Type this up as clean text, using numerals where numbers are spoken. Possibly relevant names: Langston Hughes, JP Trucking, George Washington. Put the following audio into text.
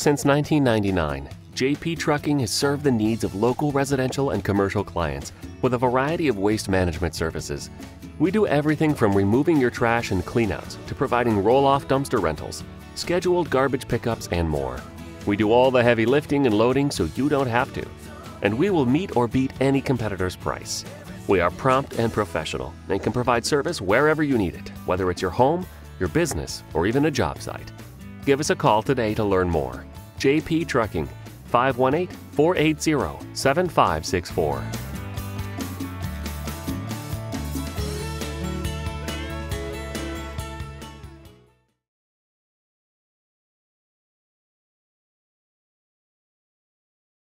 Since 1999, JP Trucking has served the needs of local residential and commercial clients with a variety of waste management services. We do everything from removing your trash and cleanouts to providing roll-off dumpster rentals, scheduled garbage pickups, and more. We do all the heavy lifting and loading so you don't have to, and we will meet or beat any competitor's price. We are prompt and professional and can provide service wherever you need it, whether it's your home, your business, or even a job site. Give us a call today to learn more. JP Trucking, 518-480-7564.